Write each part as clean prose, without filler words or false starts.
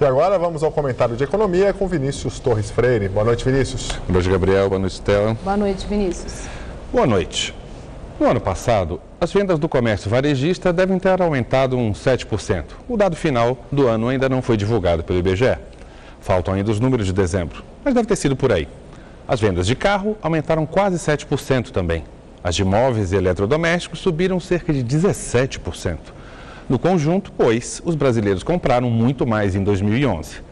E agora vamos ao comentário de economia com Vinícius Torres Freire. Boa noite, Vinícius. Boa noite, Gabriel. Boa noite, Stella. Boa noite, Vinícius. Boa noite. No ano passado, as vendas do comércio varejista devem ter aumentado uns 7%. O dado final do ano ainda não foi divulgado pelo IBGE. Faltam ainda os números de dezembro, mas deve ter sido por aí. As vendas de carro aumentaram quase 7% também. As de móveis e eletrodomésticos subiram cerca de 17%. No conjunto, pois, os brasileiros compraram muito mais em 2011.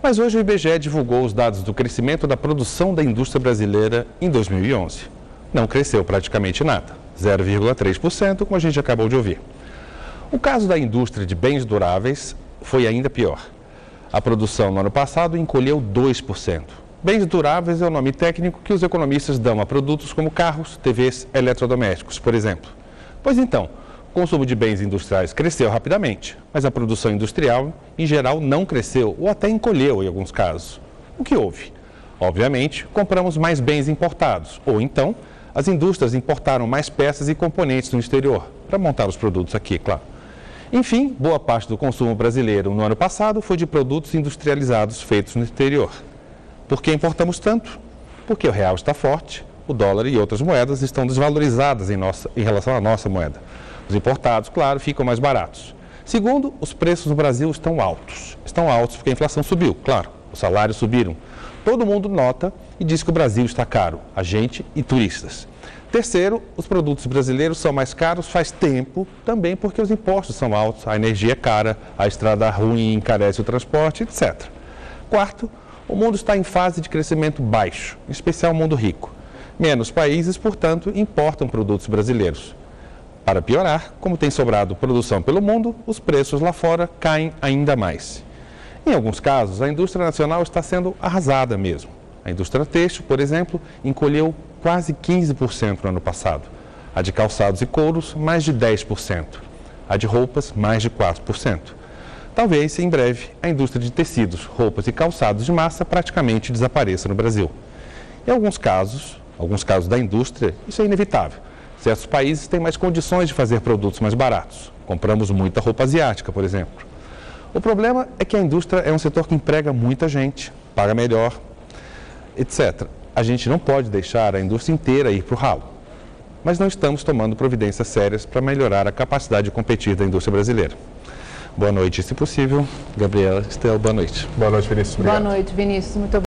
Mas hoje o IBGE divulgou os dados do crescimento da produção da indústria brasileira em 2011. Não cresceu praticamente nada, 0,3%, como a gente acabou de ouvir. O caso da indústria de bens duráveis foi ainda pior. A produção no ano passado encolheu 2%. Bens duráveis é o nome técnico que os economistas dão a produtos como carros, TVs, eletrodomésticos, por exemplo. Pois então, o consumo de bens industriais cresceu rapidamente, mas a produção industrial, em geral, não cresceu ou até encolheu em alguns casos. O que houve? Obviamente, compramos mais bens importados, ou então, as indústrias importaram mais peças e componentes no exterior, para montar os produtos aqui, claro. Enfim, boa parte do consumo brasileiro no ano passado foi de produtos industrializados feitos no exterior. Por que importamos tanto? Porque o real está forte, o dólar e outras moedas estão desvalorizadas em relação à nossa moeda. Os importados, claro, ficam mais baratos. Segundo, os preços no Brasil estão altos. Estão altos porque a inflação subiu, claro, os salários subiram. Todo mundo nota e diz que o Brasil está caro, a gente e turistas. Terceiro, os produtos brasileiros são mais caros faz tempo, também porque os impostos são altos, a energia é cara, a estrada ruim encarece o transporte, etc. Quarto, o mundo está em fase de crescimento baixo, em especial o mundo rico. Menos países, portanto, importam produtos brasileiros. Para piorar, como tem sobrado produção pelo mundo, os preços lá fora caem ainda mais. Em alguns casos, a indústria nacional está sendo arrasada mesmo. A indústria têxtil, por exemplo, encolheu quase 15% no ano passado. A de calçados e couros, mais de 10%. A de roupas, mais de 4%. Talvez, em breve, a indústria de tecidos, roupas e calçados de massa praticamente desapareça no Brasil. Em alguns casos da indústria, isso é inevitável. Certos países têm mais condições de fazer produtos mais baratos. Compramos muita roupa asiática, por exemplo. O problema é que a indústria é um setor que emprega muita gente, paga melhor, etc. A gente não pode deixar a indústria inteira ir para o ralo. Mas não estamos tomando providências sérias para melhorar a capacidade de competir da indústria brasileira. Boa noite, se possível. Gabriela, Stella, boa noite. Boa noite, Vinícius. Obrigado. Boa noite, Vinícius. Muito obrigado.